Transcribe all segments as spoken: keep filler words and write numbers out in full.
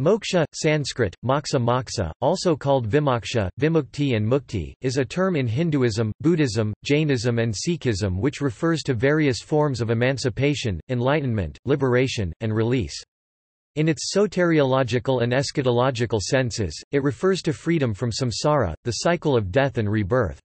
Moksha, Sanskrit, moksha moksha, also called vimoksha, vimukti and mukti, is a term in Hinduism, Buddhism, Jainism and Sikhism which refers to various forms of emancipation, enlightenment, liberation, and release. In its soteriological and eschatological senses, it refers to freedom from samsara, the cycle of death and rebirth.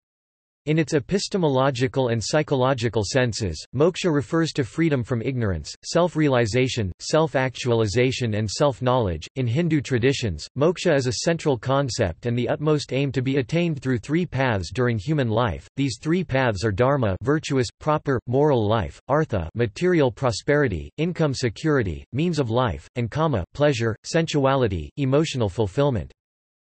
In its epistemological and psychological senses, moksha refers to freedom from ignorance, self-realization, self-actualization, and self-knowledge. In Hindu traditions, moksha is a central concept and the utmost aim to be attained through three paths during human life. These three paths are dharma, virtuous, proper, moral life; artha, material prosperity, income security, means of life; and kama, pleasure, sensuality, emotional fulfillment.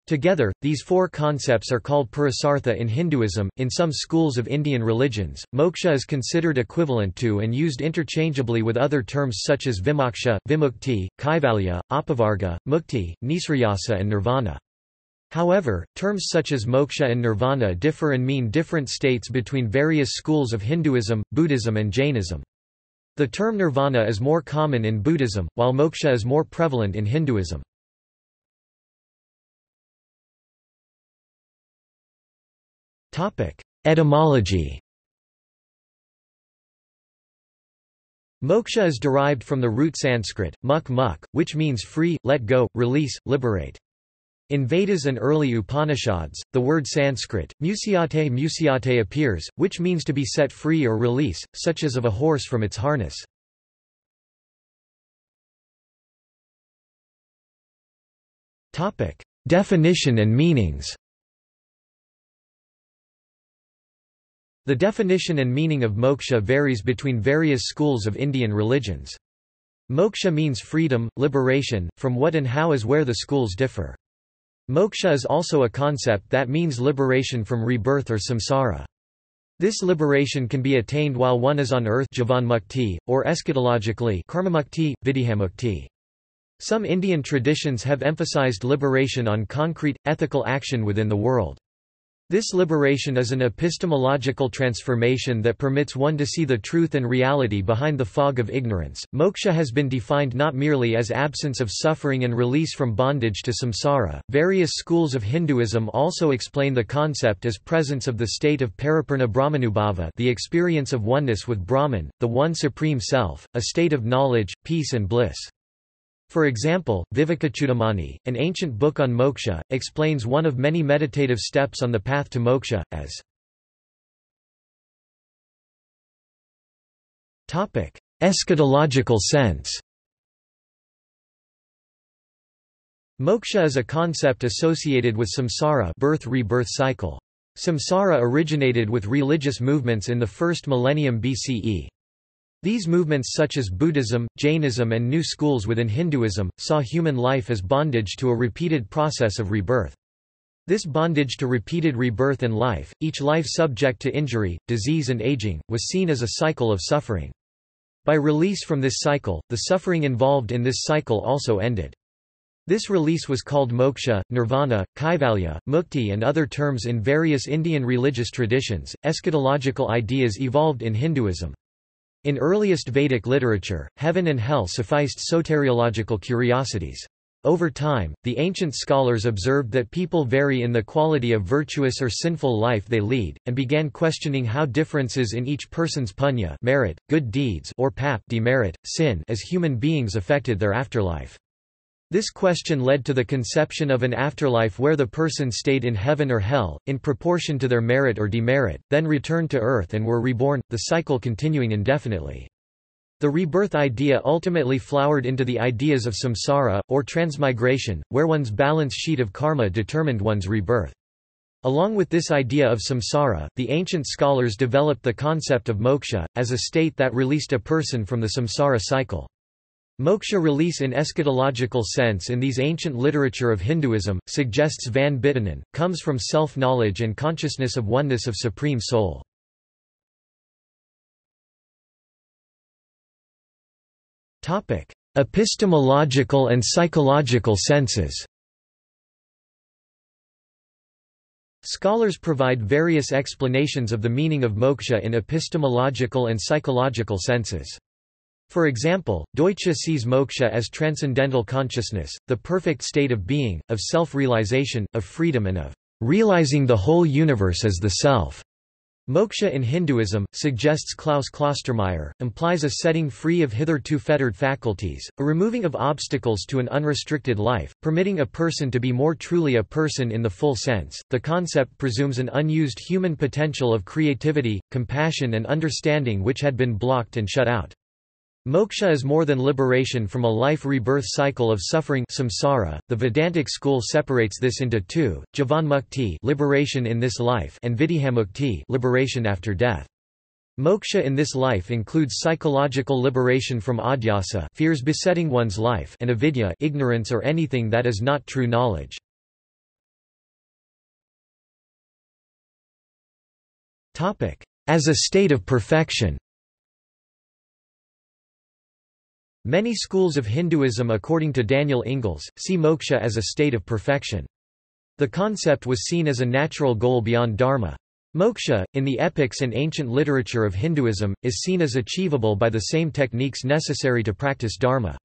Together, these four concepts are called purusartha in Hinduism. In some schools of Indian religions, moksha is considered equivalent to and used interchangeably with other terms such as vimoksha, vimukti, kaivalya, apavarga, mukti, nisrayasa, and nirvana. However, terms such as moksha and nirvana differ and mean different states between various schools of Hinduism, Buddhism, and Jainism. The term nirvana is more common in Buddhism, while moksha is more prevalent in Hinduism. Etymology. Moksha is derived from the root Sanskrit, muk muk, which means free, let go, release, liberate. In Vedas and early Upanishads, the word Sanskrit, musyate musyate appears, which means to be set free or release, such as of a horse from its harness. Definition and meanings. The definition and meaning of moksha varies between various schools of Indian religions. Moksha means freedom, liberation, from what and how is where the schools differ. Moksha is also a concept that means liberation from rebirth or samsara. This liberation can be attained while one is on earth, Jivanmukti, or eschatologically, Karmamukti, Vidihamukti. Some Indian traditions have emphasized liberation on concrete, ethical action within the world. This liberation is an epistemological transformation that permits one to see the truth and reality behind the fog of ignorance. Moksha has been defined not merely as absence of suffering and release from bondage to samsara. Various schools of Hinduism also explain the concept as presence of the state of paripurna brahmanubhava, the experience of oneness with Brahman, the one supreme self, a state of knowledge, peace and bliss. For example, Viveka Chudamani, an ancient book on moksha, explains one of many meditative steps on the path to moksha, as eschatological sense. Moksha is a concept associated with samsara, birth-rebirth cycle. Samsara originated with religious movements in the first millennium B C E. These movements, such as Buddhism, Jainism and new schools within Hinduism, saw human life as bondage to a repeated process of rebirth. This bondage to repeated rebirth and life, each life subject to injury, disease and aging, was seen as a cycle of suffering. By release from this cycle, the suffering involved in this cycle also ended. This release was called moksha, nirvana, kaivalya, mukti and other terms in various Indian religious traditions. Eschatological ideas evolved in Hinduism. In earliest Vedic literature, heaven and hell sufficed soteriological curiosities. Over time, the ancient scholars observed that people vary in the quality of virtuous or sinful life they lead, and began questioning how differences in each person's punya merit, good deeds, or pap demerit, sin as human beings affected their afterlife. This question led to the conception of an afterlife where the person stayed in heaven or hell, in proportion to their merit or demerit, then returned to earth and were reborn, the cycle continuing indefinitely. The rebirth idea ultimately flowered into the ideas of samsara, or transmigration, where one's balance sheet of karma determined one's rebirth. Along with this idea of samsara, the ancient scholars developed the concept of moksha, as a state that released a person from the samsara cycle. Moksha release in eschatological sense in these ancient literature of Hinduism, suggests Van Bittenen, comes from self-knowledge and consciousness of oneness of Supreme Soul. Epistemological and psychological senses. Scholars provide various explanations of the meaning of moksha in epistemological and psychological senses. For example, Deutsche sees moksha as transcendental consciousness, the perfect state of being, of self-realization, of freedom and of realizing the whole universe as the self. Moksha in Hinduism, suggests Klaus Klostermeier, implies a setting free of hitherto fettered faculties, a removing of obstacles to an unrestricted life, permitting a person to be more truly a person in the full sense. The concept presumes an unused human potential of creativity, compassion, and understanding which had been blocked and shut out. Moksha is more than liberation from a life-rebirth cycle of suffering samsara. The Vedantic school separates this into two: Jivanmukti, liberation in this life, and Vidihamukti, liberation after death. Moksha in this life includes psychological liberation from adyasa, fears besetting one's life, and avidya, ignorance or anything that is not true knowledge. Topic: As a state of perfection. Many schools of Hinduism, according to Daniel Ingalls, see moksha as a state of perfection. The concept was seen as a natural goal beyond dharma. Moksha, in the epics and ancient literature of Hinduism, is seen as achievable by the same techniques necessary to practice dharma.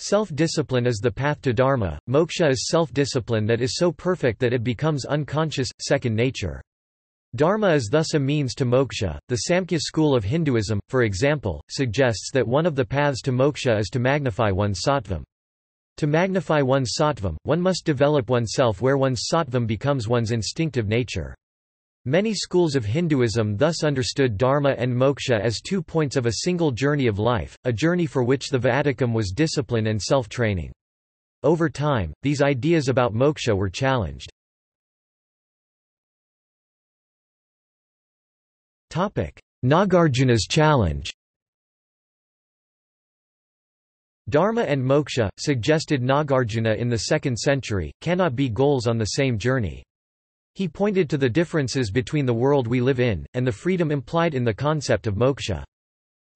Self-discipline is the path to dharma. Moksha is self-discipline that is so perfect that it becomes unconscious, second nature. Dharma is thus a means to moksha. The Samkhya school of Hinduism, for example, suggests that one of the paths to moksha is to magnify one's sattvam. To magnify one's sattvam, one must develop oneself where one's sattvam becomes one's instinctive nature. Many schools of Hinduism thus understood dharma and moksha as two points of a single journey of life, a journey for which the viaticum was discipline and self-training. Over time, these ideas about moksha were challenged. Nagarjuna's challenge. Dharma and moksha, suggested Nagarjuna in the second century, cannot be goals on the same journey. He pointed to the differences between the world we live in, and the freedom implied in the concept of moksha.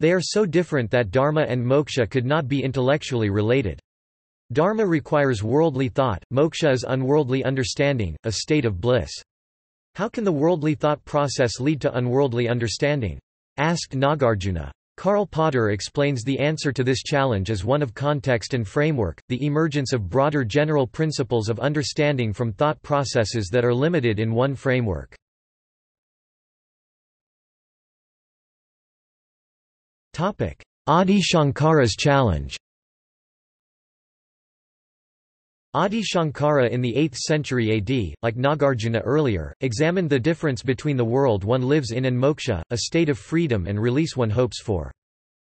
They are so different that dharma and moksha could not be intellectually related. Dharma requires worldly thought, moksha is unworldly understanding, a state of bliss. How can the worldly thought process lead to unworldly understanding? Asked Nagarjuna. Karl Potter explains the answer to this challenge as one of context and framework, the emergence of broader general principles of understanding from thought processes that are limited in one framework. Adi Shankara's challenge. Adi Shankara in the eighth century A D, like Nagarjuna earlier, examined the difference between the world one lives in and moksha, a state of freedom and release one hopes for.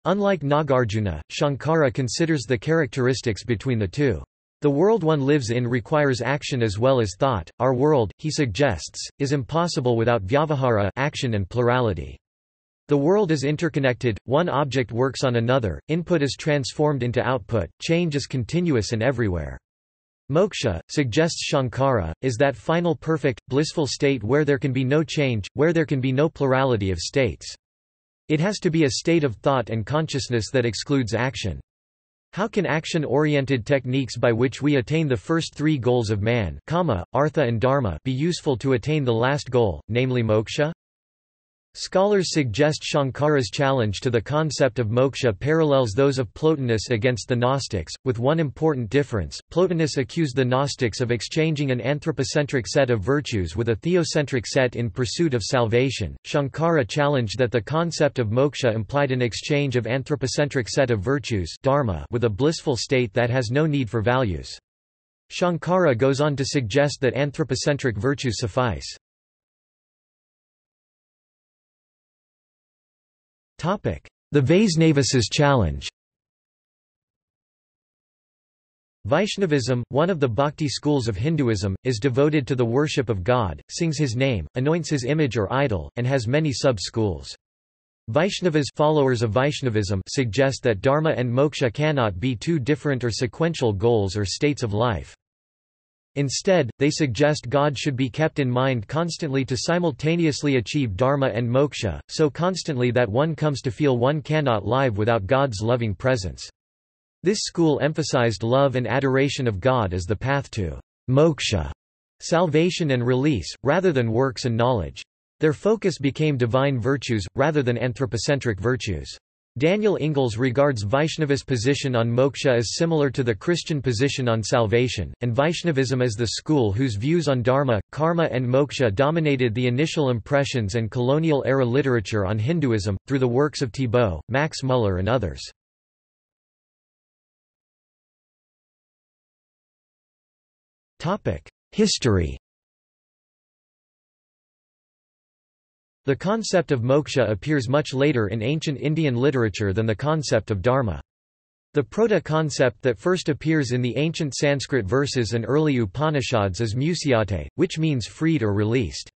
Unlike Nagarjuna, Shankara considers the characteristics between the two. The world one lives in requires action as well as thought. Our world, he suggests, is impossible without vyavahara, action and plurality. The world is interconnected, one object works on another, input is transformed into output, change is continuous and everywhere. Moksha, suggests Shankara, is that final perfect, blissful state where there can be no change, where there can be no plurality of states. It has to be a state of thought and consciousness that excludes action. How can action-oriented techniques by which we attain the first three goals of man, Kama, Artha and Dharma, be useful to attain the last goal, namely moksha? Scholars suggest Shankara's challenge to the concept of moksha parallels those of Plotinus against the Gnostics, with one important difference. Plotinus accused the Gnostics of exchanging an anthropocentric set of virtues with a theocentric set in pursuit of salvation. Shankara challenged that the concept of moksha implied an exchange of anthropocentric set of virtues dharma with a blissful state that has no need for values. Shankara goes on to suggest that anthropocentric virtues suffice. The Vaishnavis's challenge. Vaishnavism, one of the bhakti schools of Hinduism, is devoted to the worship of God, sings his name, anoints his image or idol, and has many sub-schools. Vaishnavas, followers of Vaishnavism, suggest that dharma and moksha cannot be two different or sequential goals or states of life. Instead, they suggest God should be kept in mind constantly to simultaneously achieve dharma and moksha, so constantly that one comes to feel one cannot live without God's loving presence. This school emphasized love and adoration of God as the path to moksha, salvation and release, rather than works and knowledge. Their focus became divine virtues, rather than anthropocentric virtues. Daniel Ingalls regards Vaishnava's position on moksha as similar to the Christian position on salvation, and Vaishnavism as the school whose views on dharma, karma and moksha dominated the initial impressions and colonial-era literature on Hinduism, through the works of Thibaut, Max Müller and others. History. The concept of moksha appears much later in ancient Indian literature than the concept of dharma. The proto-concept that first appears in the ancient Sanskrit verses and early Upanishads is musyate, which means freed or released.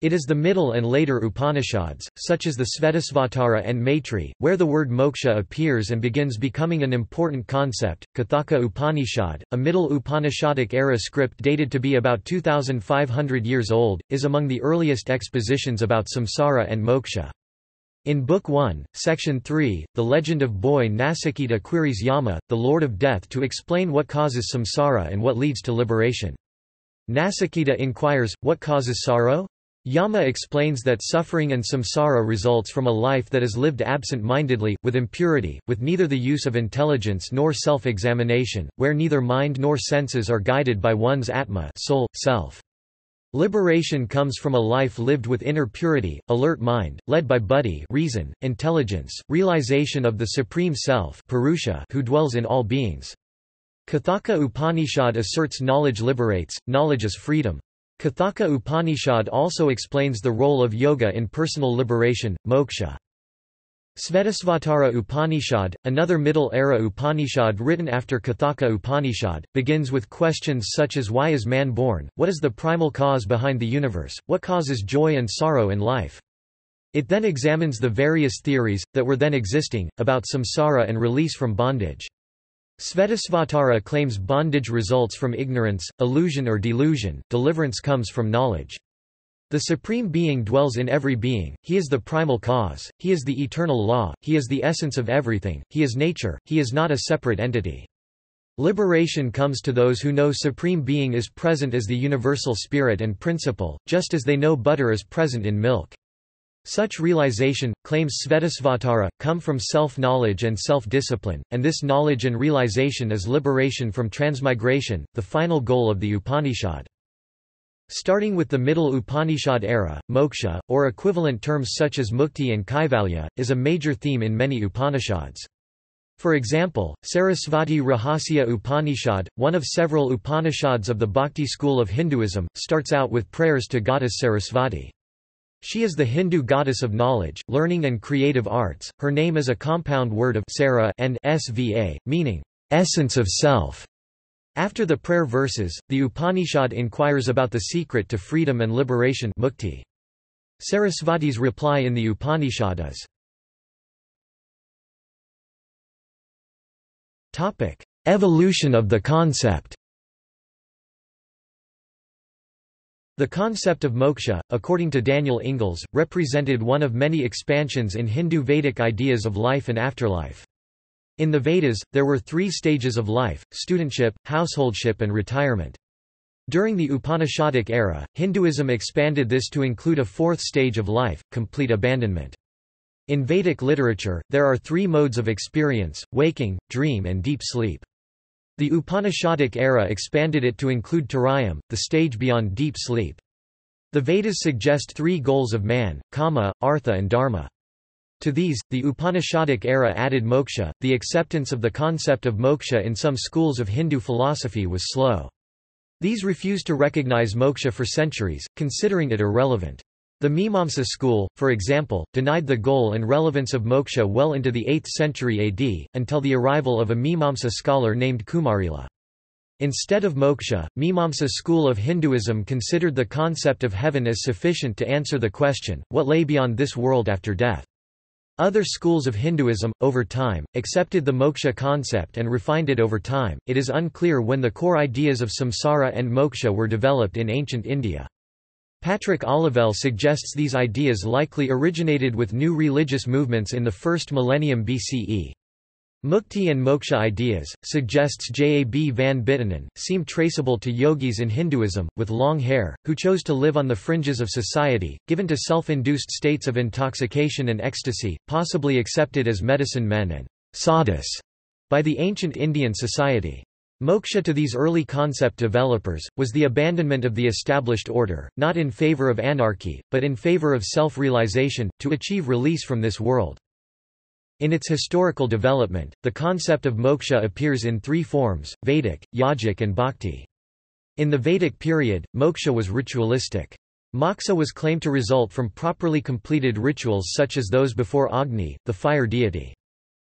It is the middle and later Upanishads, such as the Svetasvatara and Maitri, where the word moksha appears and begins becoming an important concept. Kathaka Upanishad, a middle Upanishadic era script dated to be about two thousand five hundred years old, is among the earliest expositions about samsara and moksha. In Book one, Section three, the legend of boy Nasiketa queries Yama, the lord of death, to explain what causes samsara and what leads to liberation. Nasiketa inquires, what causes sorrow? Yama explains that suffering and samsara results from a life that is lived absent-mindedly, with impurity, with neither the use of intelligence nor self-examination, where neither mind nor senses are guided by one's atma, soul, self. Liberation comes from a life lived with inner purity, alert mind, led by buddhi, reason, intelligence, realization of the supreme self, Purusha, who dwells in all beings. Kathaka Upanishad asserts knowledge liberates, knowledge is freedom. Kathaka Upanishad also explains the role of yoga in personal liberation, moksha. Svetasvatara Upanishad, another Middle-era Upanishad written after Kathaka Upanishad, begins with questions such as why is man born, what is the primal cause behind the universe, what causes joy and sorrow in life. It then examines the various theories, that were then existing, about samsara and release from bondage. Svetasvatara claims bondage results from ignorance, illusion or delusion, deliverance comes from knowledge. The Supreme Being dwells in every being, He is the primal cause, He is the eternal law, He is the essence of everything, He is nature, He is not a separate entity. Liberation comes to those who know Supreme Being is present as the universal spirit and principle, just as they know butter is present in milk. Such realization, claims Svetasvatara, come from self-knowledge and self-discipline, and this knowledge and realization is liberation from transmigration, the final goal of the Upanishad. Starting with the Middle Upanishad era, moksha, or equivalent terms such as mukti and kaivalya, is a major theme in many Upanishads. For example, Sarasvati Rahasya Upanishad, one of several Upanishads of the Bhakti school of Hinduism, starts out with prayers to goddess Sarasvati. She is the Hindu goddess of knowledge, learning and creative arts. Her name is a compound word of Sara and Sva, meaning, essence of self. After the prayer verses, the Upanishad inquires about the secret to freedom and liberation, mukti. Sarasvati's reply in the Upanishad is evolution of the concept. The concept of moksha, according to Daniel Ingalls, represented one of many expansions in Hindu Vedic ideas of life and afterlife. In the Vedas, there were three stages of life, studentship, householdship and retirement. During the Upanishadic era, Hinduism expanded this to include a fourth stage of life, complete abandonment. In Vedic literature, there are three modes of experience, waking, dream and deep sleep. The Upanishadic era expanded it to include Tarayam, the stage beyond deep sleep. The Vedas suggest three goals of man, Kama, Artha and Dharma. To these, the Upanishadic era added moksha. The acceptance of the concept of moksha in some schools of Hindu philosophy was slow. These refused to recognize moksha for centuries, considering it irrelevant. The Mimamsa school, for example, denied the goal and relevance of moksha well into the eighth century A D, until the arrival of a Mimamsa scholar named Kumarila. Instead of moksha, Mimamsa school of Hinduism considered the concept of heaven as sufficient to answer the question, what lay beyond this world after death? Other schools of Hinduism, over time, accepted the moksha concept and refined it over time. It is unclear when the core ideas of samsara and moksha were developed in ancient India. Patrick Olivelle suggests these ideas likely originated with new religious movements in the first millennium B C E. Mukti and moksha ideas, suggests J A B van Bittenen, seem traceable to yogis in Hinduism, with long hair, who chose to live on the fringes of society, given to self-induced states of intoxication and ecstasy, possibly accepted as medicine men and sadhus by the ancient Indian society. Moksha to these early concept developers, was the abandonment of the established order, not in favor of anarchy, but in favor of self-realization, to achieve release from this world. In its historical development, the concept of moksha appears in three forms, Vedic, yogic and bhakti. In the Vedic period, moksha was ritualistic. Moksha was claimed to result from properly completed rituals such as those before Agni, the fire deity.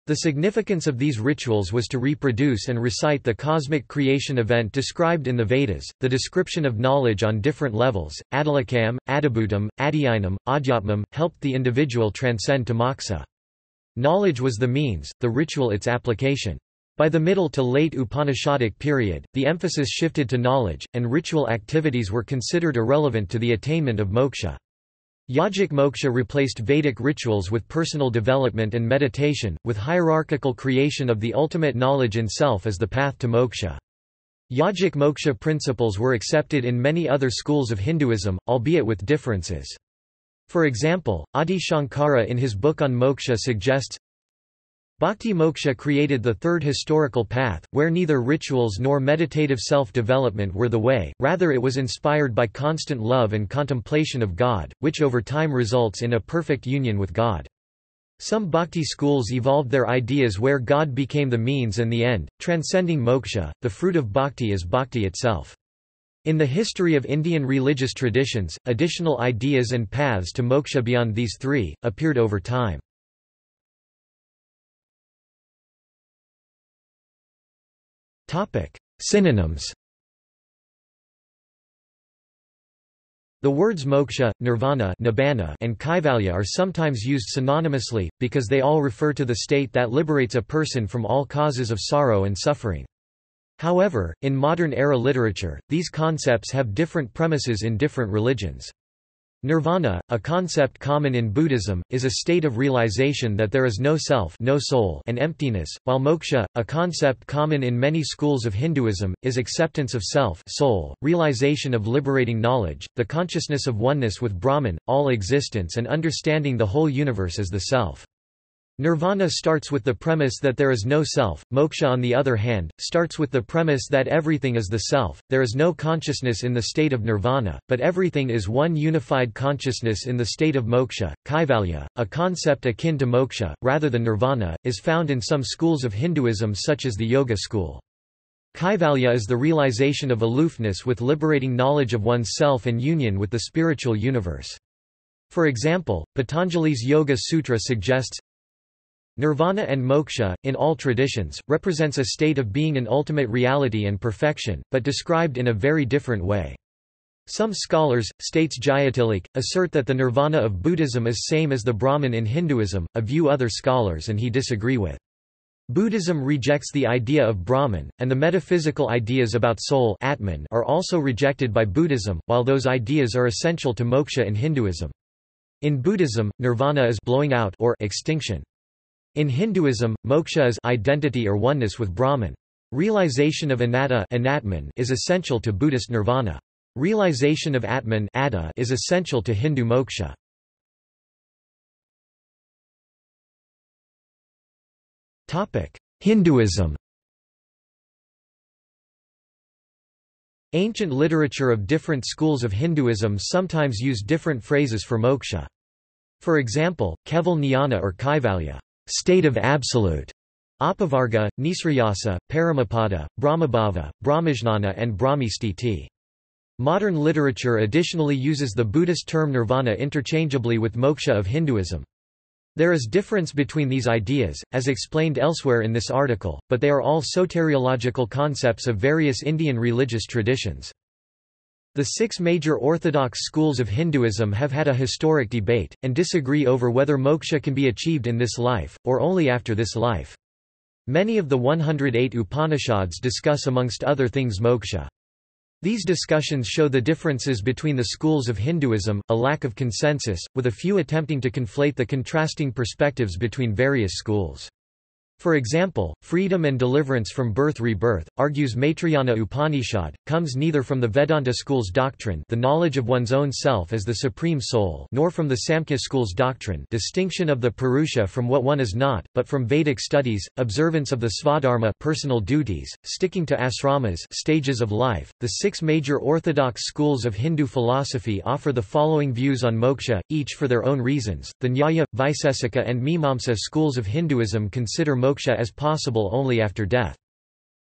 The significance of these rituals was to reproduce and recite the cosmic creation event described in the Vedas, the description of knowledge on different levels, adilakam, adibhutam, adhyainam, adhyatmam, helped the individual transcend to moksha. Knowledge was the means, the ritual its application. By the middle to late Upanishadic period, the emphasis shifted to knowledge, and ritual activities were considered irrelevant to the attainment of moksha. Yogic moksha replaced Vedic rituals with personal development and meditation, with hierarchical creation of the ultimate knowledge in self as the path to moksha. Yogic moksha principles were accepted in many other schools of Hinduism, albeit with differences. For example, Adi Shankara in his book on moksha suggests, Bhakti moksha created the third historical path, where neither rituals nor meditative self-development were the way, rather it was inspired by constant love and contemplation of God, which over time results in a perfect union with God. Some bhakti schools evolved their ideas where God became the means and the end, transcending moksha. The fruit of bhakti is bhakti itself. In the history of Indian religious traditions, additional ideas and paths to moksha beyond these three appeared over time. Synonyms. The words moksha, nirvana, nibbana, and kaivalya are sometimes used synonymously, because they all refer to the state that liberates a person from all causes of sorrow and suffering. However, in modern era literature, these concepts have different premises in different religions. Nirvana, a concept common in Buddhism, is a state of realization that there is no self, no soul, and emptiness, while moksha, a concept common in many schools of Hinduism, is acceptance of self, soul, realization of liberating knowledge, the consciousness of oneness with Brahman, all existence and understanding the whole universe as the self. Nirvana starts with the premise that there is no self. Moksha, on the other hand, starts with the premise that everything is the self. There is no consciousness in the state of nirvana, but everything is one unified consciousness in the state of moksha. Kaivalya, a concept akin to moksha, rather than nirvana, is found in some schools of Hinduism such as the yoga school. Kaivalya is the realization of aloofness with liberating knowledge of oneself and union with the spiritual universe. For example, Patanjali's Yoga Sutra suggests, Nirvana and moksha, in all traditions, represents a state of being an ultimate reality and perfection, but described in a very different way. Some scholars, states Jayatilik, assert that the nirvana of Buddhism is same as the Brahman in Hinduism, a view other scholars and he disagree with. Buddhism rejects the idea of Brahman, and the metaphysical ideas about soul Atman are also rejected by Buddhism, while those ideas are essential to moksha in Hinduism. In Buddhism, nirvana is blowing out or extinction. In Hinduism, moksha is identity or oneness with Brahman. Realization of anatta anatman is essential to Buddhist nirvana. Realization of atman atta is essential to Hindu moksha. Topic: Hinduism. Ancient literature of different schools of Hinduism sometimes use different phrases for moksha. For example, Keval Jnana or Kaivalya, state of absolute, apavarga, nisrayasa, paramapada, brahmabhava, brahmajnana and brahmistiti. Modern literature additionally uses the Buddhist term nirvana interchangeably with moksha of Hinduism. There is difference between these ideas, as explained elsewhere in this article, but they are all soteriological concepts of various Indian religious traditions. The six major orthodox schools of Hinduism have had a historic debate, and disagree over whether moksha can be achieved in this life, or only after this life. Many of the one hundred eight Upanishads discuss amongst other things moksha. These discussions show the differences between the schools of Hinduism, a lack of consensus, with a few attempting to conflate the contrasting perspectives between various schools. For example, freedom and deliverance from birth-rebirth, argues Maitrayana Upanishad, comes neither from the Vedanta school's doctrine, the knowledge of one's own self as the supreme soul, nor from the Samkhya school's doctrine, distinction of the Purusha from what one is not, but from Vedic studies, observance of the Svadharma, personal duties, sticking to asramas, stages of life. The six major orthodox schools of Hindu philosophy offer the following views on moksha, each for their own reasons. The Nyaya, Vaisesika, and Mimamsa schools of Hinduism consider moksha Moksha as possible only after death.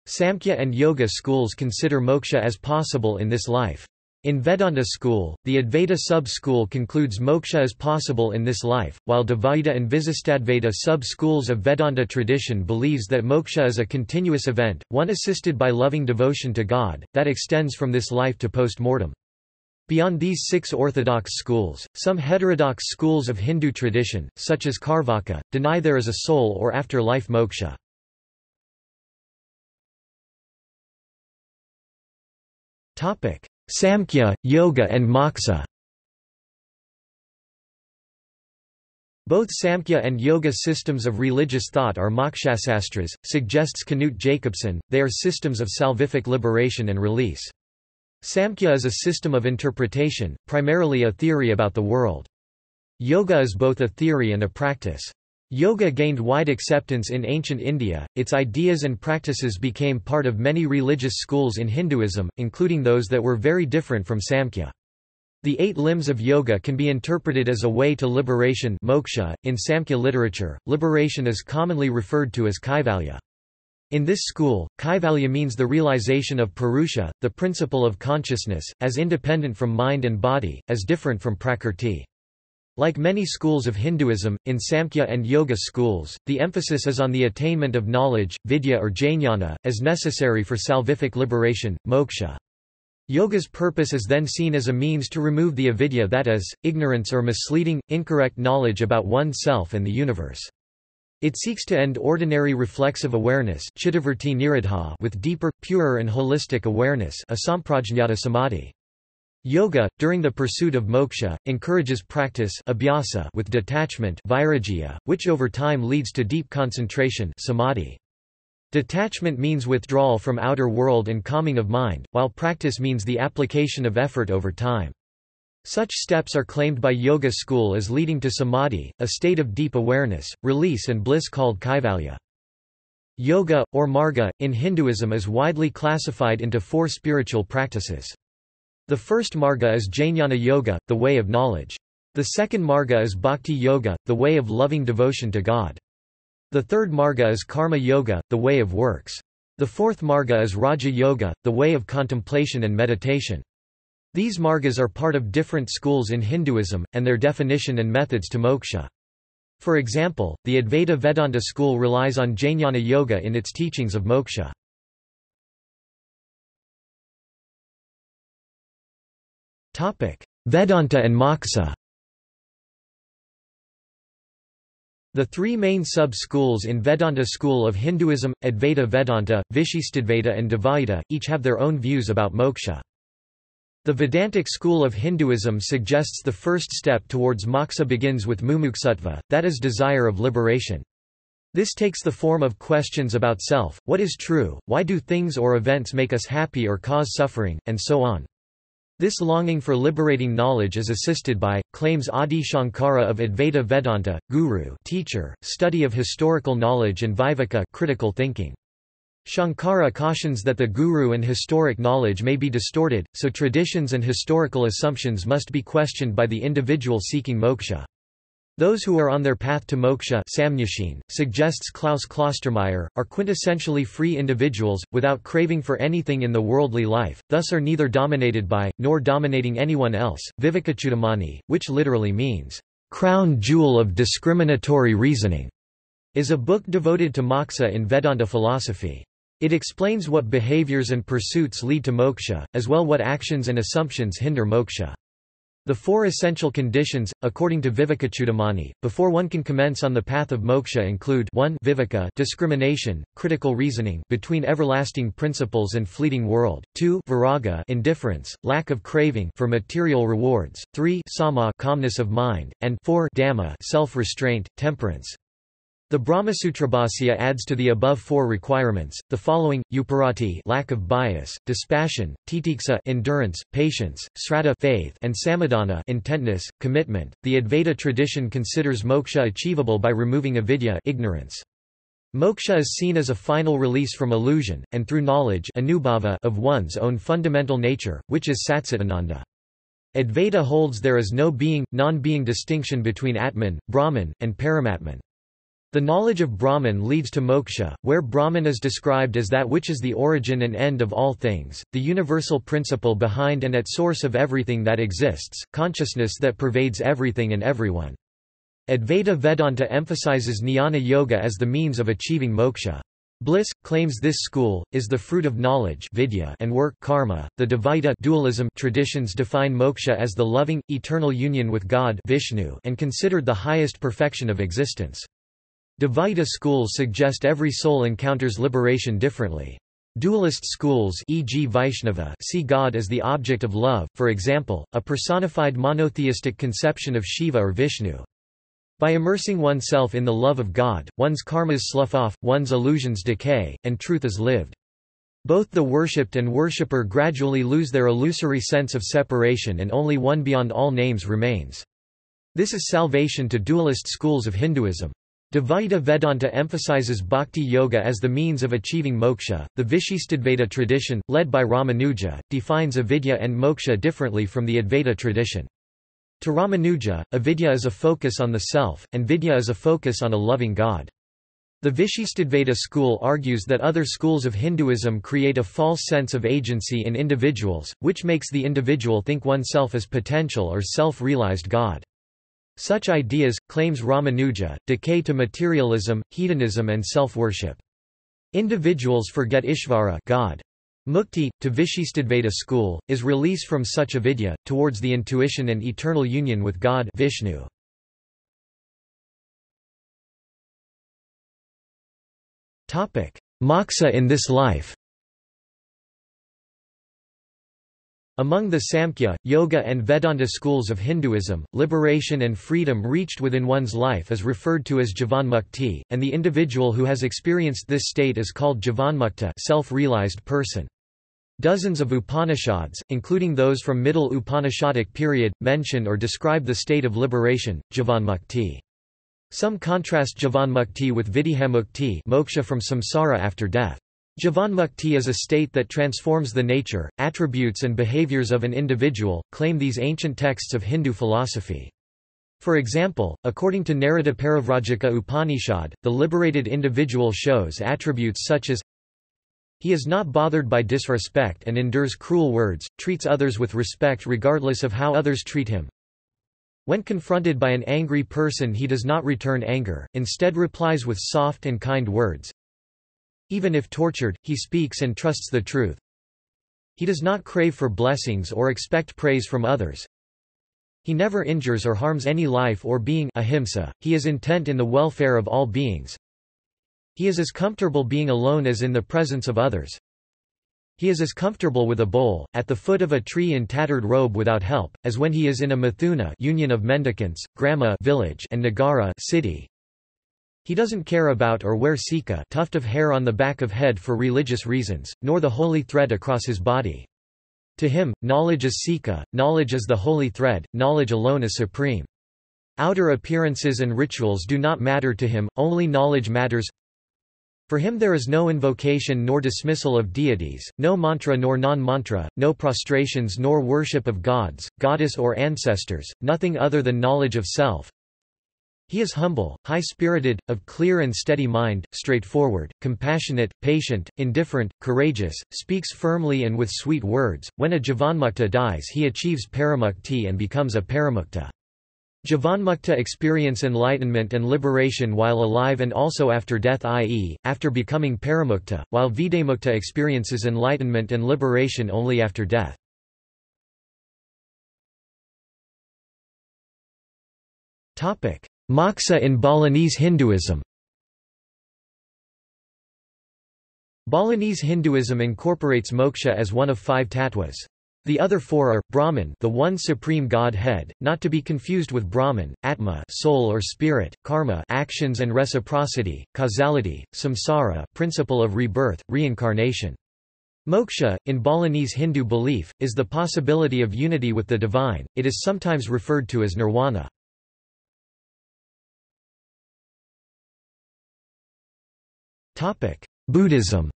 Samkhya and Yoga schools consider moksha as possible in this life. In Vedanta school, the Advaita sub-school concludes moksha as possible in this life, while Dvaita and Visistadvaita sub-schools of Vedanta tradition believes that moksha is a continuous event, one assisted by loving devotion to God, that extends from this life to post-mortem. Beyond these six orthodox schools, some heterodox schools of Hindu tradition, such as Carvaka, deny there is a soul or after-life moksha. Samkhya, Yoga and Moksha. Both Samkhya and Yoga systems of religious thought are mokshasastras, suggests Knut Jacobson, they are systems of salvific liberation and release. Samkhya is a system of interpretation, primarily a theory about the world. Yoga is both a theory and a practice. Yoga gained wide acceptance in ancient India, its ideas and practices became part of many religious schools in Hinduism, including those that were very different from Samkhya. The eight limbs of yoga can be interpreted as a way to liberation moksha. In Samkhya literature, liberation is commonly referred to as kaivalya. In this school, kaivalya means the realization of Purusha, the principle of consciousness, as independent from mind and body, as different from prakrti. Like many schools of Hinduism, in Samkhya and Yoga schools, the emphasis is on the attainment of knowledge, vidya or jnana, as necessary for salvific liberation, moksha. Yoga's purpose is then seen as a means to remove the avidya, that is, ignorance or misleading, incorrect knowledge about oneself and the universe. It seeks to end ordinary reflexive awareness with deeper, purer and holistic awareness. Yoga, during the pursuit of moksha, encourages practice with detachment, which over time leads to deep concentration. Detachment means withdrawal from outer world and calming of mind, while practice means the application of effort over time. Such steps are claimed by yoga school as leading to samadhi, a state of deep awareness, release and bliss called kaivalya. Yoga, or marga, in Hinduism is widely classified into four spiritual practices. The first marga is jnana yoga, the way of knowledge. The second marga is bhakti yoga, the way of loving devotion to God. The third marga is karma yoga, the way of works. The fourth marga is raja yoga, the way of contemplation and meditation. These margas are part of different schools in Hinduism, and their definition and methods to moksha. For example, the Advaita Vedanta school relies on jnana yoga in its teachings of moksha. Vedanta and moksha. The three main sub-schools in Vedanta school of Hinduism, Advaita Vedanta, Vishistadvaita and Dvaita, each have their own views about moksha. The Vedantic school of Hinduism suggests the first step towards moksha begins with mumukshutva, that is, desire of liberation. This takes the form of questions about self, what is true, why do things or events make us happy or cause suffering, and so on. This longing for liberating knowledge is assisted by, claims Adi Shankara of Advaita Vedanta, guru, teacher, study of historical knowledge and viveka, critical thinking. Shankara cautions that the guru and historic knowledge may be distorted, so traditions and historical assumptions must be questioned by the individual seeking moksha. Those who are on their path to moksha, suggests Klaus Klostermeier, are quintessentially free individuals, without craving for anything in the worldly life, thus are neither dominated by, nor dominating anyone else. Viveka Chudamani, which literally means, crown jewel of discriminatory reasoning, is a book devoted to moksha in Vedanta philosophy. It explains what behaviors and pursuits lead to moksha, as well what actions and assumptions hinder moksha. The four essential conditions, according to Viveka Chudamani, before one can commence on the path of moksha include one, viveka, discrimination, critical reasoning between everlasting principles and fleeting world, two, viraga, indifference, lack of craving for material rewards, three, sama, calmness of mind, and four, dhamma, self-restraint, temperance. The Brahmasutrabhāsya adds to the above four requirements, the following: uparati, lack of bias, dispassion, titiksa, endurance, patience, sraddha, faith, and samadhana, intentness, commitment. The Advaita tradition considers moksha achievable by removing avidya, ignorance. Moksha is seen as a final release from illusion, and through knowledge anubhava of one's own fundamental nature, which is Satchitananda. Advaita holds there is no being, non-being distinction between Atman, Brahman, and Paramatman. The knowledge of Brahman leads to moksha, where Brahman is described as that which is the origin and end of all things, the universal principle behind and at source of everything that exists, consciousness that pervades everything and everyone. Advaita Vedanta emphasizes jnana yoga as the means of achieving moksha. Bliss, claims this school, is the fruit of knowledge vidya and work karma. The Dvaita dualism traditions define moksha as the loving, eternal union with God Vishnu and considered the highest perfection of existence. Dvaita schools suggest every soul encounters liberation differently. Dualist schools, for example Vaishnava, see God as the object of love, for example, a personified monotheistic conception of Shiva or Vishnu. By immersing oneself in the love of God, one's karmas slough off, one's illusions decay, and truth is lived. Both the worshipped and worshipper gradually lose their illusory sense of separation and only one beyond all names remains. This is salvation to dualist schools of Hinduism. Dvaita Vedanta emphasizes bhakti yoga as the means of achieving moksha. The Vishistadvaita tradition, led by Ramanuja, defines avidya and moksha differently from the Advaita tradition. To Ramanuja, avidya is a focus on the self, and vidya is a focus on a loving God. The Vishistadvaita school argues that other schools of Hinduism create a false sense of agency in individuals, which makes the individual think oneself as potential or self-realized God. Such ideas, claims Ramanuja, decay to materialism, hedonism and self-worship. Individuals forget Ishvara God. Mukti, to Vishistadvaita school, is release from such avidya, towards the intuition and eternal union with God Vishnu. Moksha in this life. Among the Samkhya, Yoga and Vedanta schools of Hinduism, liberation and freedom reached within one's life is referred to as Jivanmukti, and the individual who has experienced this state is called Jivanmukta, self-realized person. Dozens of Upanishads, including those from Middle Upanishadic period, mention or describe the state of liberation, Jivanmukti. Some contrast Jivanmukti with Vidihamukti, moksha from samsara after death. Jivanmukti is a state that transforms the nature, attributes and behaviors of an individual, claim these ancient texts of Hindu philosophy. For example, according to Naradaparavajaka Upanishad, the liberated individual shows attributes such as: he is not bothered by disrespect and endures cruel words, treats others with respect regardless of how others treat him. When confronted by an angry person he does not return anger, instead replies with soft and kind words. Even if tortured, he speaks and trusts the truth. He does not crave for blessings or expect praise from others. He never injures or harms any life or being. Ahimsa. He is intent in the welfare of all beings. He is as comfortable being alone as in the presence of others. He is as comfortable with a bowl, at the foot of a tree in tattered robe without help, as when he is in a mithuna union of mendicants, grama village, and nagara city. He doesn't care about or wear sika, tuft of hair on the back of head for religious reasons, nor the holy thread across his body. To him, knowledge is sika, knowledge is the holy thread, knowledge alone is supreme. Outer appearances and rituals do not matter to him, only knowledge matters. For him there is no invocation nor dismissal of deities, no mantra nor non-mantra, no prostrations nor worship of gods, goddess or ancestors, nothing other than knowledge of self. He is humble, high-spirited, of clear and steady mind, straightforward, compassionate, patient, indifferent, courageous, speaks firmly and with sweet words. When a Jivanmukta dies he achieves Paramukti and becomes a Paramukta. Jivanmukta experience enlightenment and liberation while alive and also after death, that is, after becoming Paramukta, while Vidhamukta experiences enlightenment and liberation only after death. Moksha in Balinese Hinduism. Balinese Hinduism incorporates moksha as one of five tattvas. The other four are Brahman, the one supreme Godhead, not to be confused with Brahman, Atma, soul or spirit, Karma, actions and reciprocity, causality, Samsara, principle of rebirth, reincarnation. Moksha, in Balinese Hindu belief, is the possibility of unity with the divine. It is sometimes referred to as nirvana. Topic: Buddhism.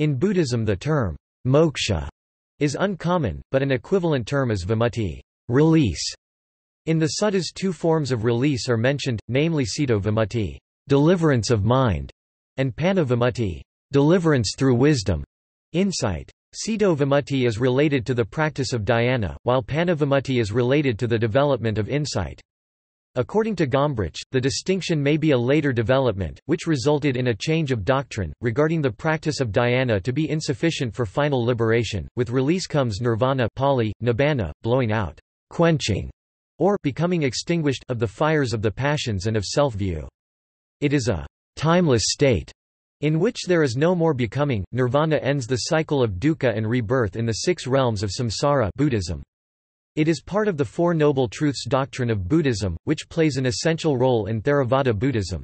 In Buddhism, the term moksha is uncommon, but an equivalent term is vimutti, release. In the suttas, two forms of release are mentioned, namely cito vimutti, deliverance of mind, and panna vimutti, deliverance through wisdom, insight. Cito vimutti is related to the practice of dhyana, while panna vimutti is related to the development of insight. According to Gombrich, the distinction may be a later development, which resulted in a change of doctrine, regarding the practice of dhyana to be insufficient for final liberation. With release comes nirvana, Pali, nibbana, blowing out, quenching, or becoming extinguished of the fires of the passions and of self-view. It is a timeless state in which there is no more becoming. Nirvana ends the cycle of dukkha and rebirth in the six realms of samsara Buddhism. It is part of the Four Noble Truths doctrine of Buddhism, which plays an essential role in Theravada Buddhism.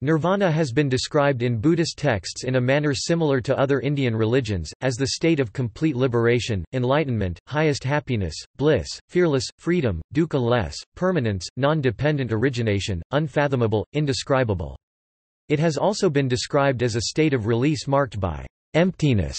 Nirvana has been described in Buddhist texts in a manner similar to other Indian religions, as the state of complete liberation, enlightenment, highest happiness, bliss, fearless, freedom, dukkha-less, permanence, non-dependent origination, unfathomable, indescribable. It has also been described as a state of release marked by emptiness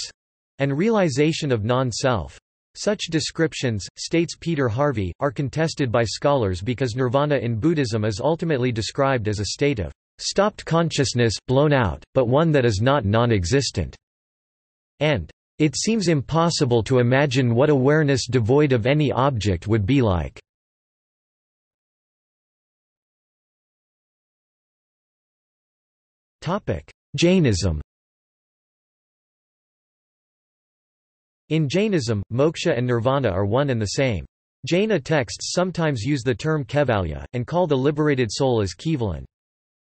and realization of non-self. Such descriptions, states Peter Harvey, are contested by scholars because nirvana in Buddhism is ultimately described as a state of stopped consciousness, blown out, but one that is not non-existent. And it seems impossible to imagine what awareness devoid of any object would be like. Topic: Jainism. In Jainism, moksha and nirvana are one and the same. Jaina texts sometimes use the term kaivalya, and call the liberated soul as kaivalyan.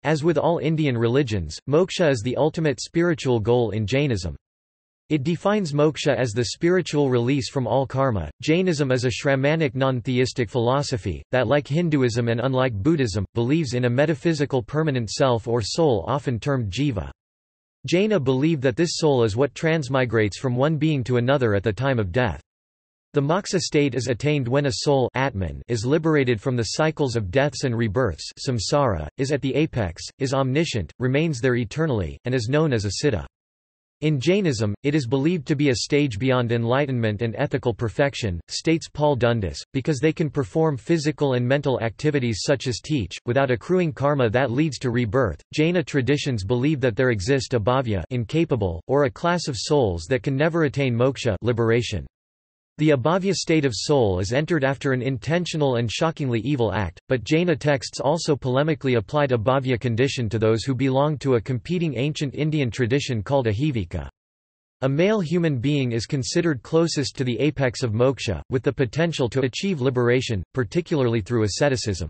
As with all Indian religions, moksha is the ultimate spiritual goal in Jainism. It defines moksha as the spiritual release from all karma. Jainism is a Shramanic non-theistic philosophy, that like Hinduism and unlike Buddhism, believes in a metaphysical permanent self or soul often termed jiva. Jaina believe that this soul is what transmigrates from one being to another at the time of death. The moksha state is attained when a soul atman is liberated from the cycles of deaths and rebirths samsara, is at the apex, is omniscient, remains there eternally, and is known as a siddha. In Jainism, it is believed to be a stage beyond enlightenment and ethical perfection, states Paul Dundas, because they can perform physical and mental activities such as teach, without accruing karma that leads to rebirth. Jaina traditions believe that there exist abhavya, incapable, or a class of souls that can never attain moksha, liberation. The abhavya state of soul is entered after an intentional and shockingly evil act, but Jaina texts also polemically applied abhavya condition to those who belong to a competing ancient Indian tradition called ahivika. A male human being is considered closest to the apex of moksha, with the potential to achieve liberation, particularly through asceticism.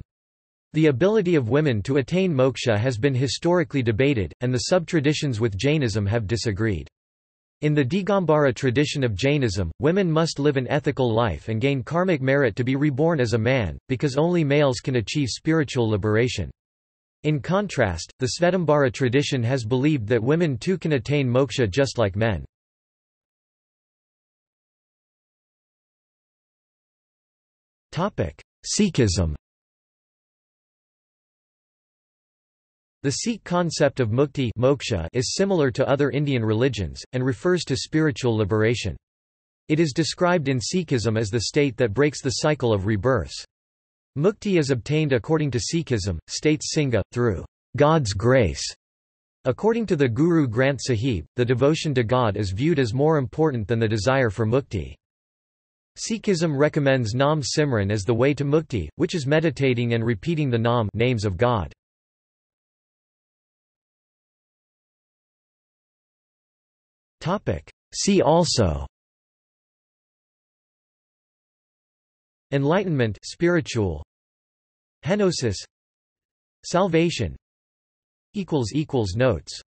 The ability of women to attain moksha has been historically debated, and the sub-traditions with Jainism have disagreed. In the Digambara tradition of Jainism, women must live an ethical life and gain karmic merit to be reborn as a man, because only males can achieve spiritual liberation. In contrast, the Svetambara tradition has believed that women too can attain moksha just like men. Sikhism. The Sikh concept of mukti moksha is similar to other Indian religions, and refers to spiritual liberation. It is described in Sikhism as the state that breaks the cycle of rebirths. Mukti is obtained according to Sikhism, states Singha, through God's grace. According to the Guru Granth Sahib, the devotion to God is viewed as more important than the desire for mukti. Sikhism recommends Nam Simran as the way to mukti, which is meditating and repeating the Nam names of God. See also: enlightenment, spiritual; henosis, salvation. Notes.